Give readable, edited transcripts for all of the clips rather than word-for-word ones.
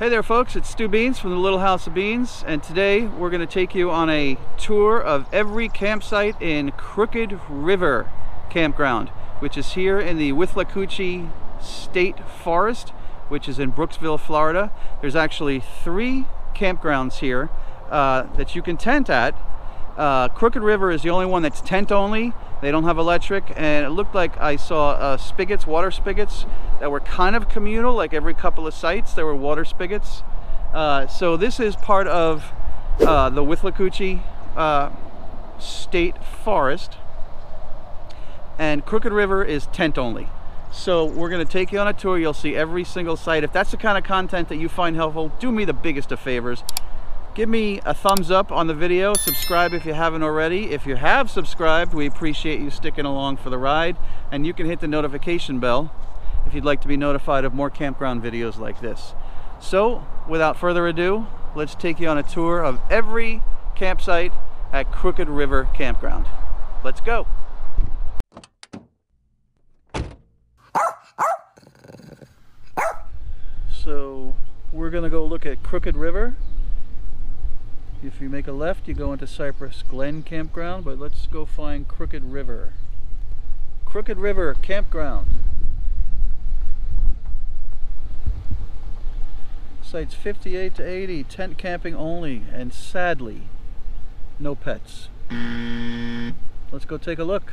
Hey there folks, it's Stu Beans from the Little House of Beans, and today we're going to take you on a tour of every campsite in Crooked River Campground, which is here in the Withlacoochee State Forest, which is in Brooksville, Florida. There's actually three campgrounds here that you can tent at. Crooked River is the only one that's tent only. They don't have electric, and it looked like I saw spigots, water spigots, that were kind of communal. Like every couple of sites there were water spigots. So this is part of the Withlacoochee State Forest, and Crooked River is tent only. So we're going to take you on a tour. You'll see every single site. If that's the kind of content that you find helpful, do me the biggest of favors. Give me a thumbs up on the video, subscribe if you haven't already. If you have subscribed, we appreciate you sticking along for the ride, and you can hit the notification bell if you'd like to be notified of more campground videos like this. So, without further ado, let's take you on a tour of every campsite at Crooked River Campground. Let's go! So, we're gonna go look at Crooked River. If you make a left, you go into Cypress Glen Campground, but let's go find Crooked River. Crooked River Campground. Sites 58 to 80, tent camping only, and sadly, no pets. Let's go take a look.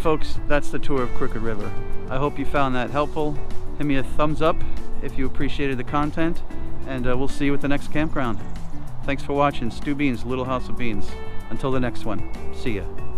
right, folks, that's the tour of Crooked River. I hope you found that helpful. Hit me a thumbs up if you appreciated the content, and we'll see you at the next campground. Thanks for watching. Stu Beans, Little House of Beans. Until the next one, see ya.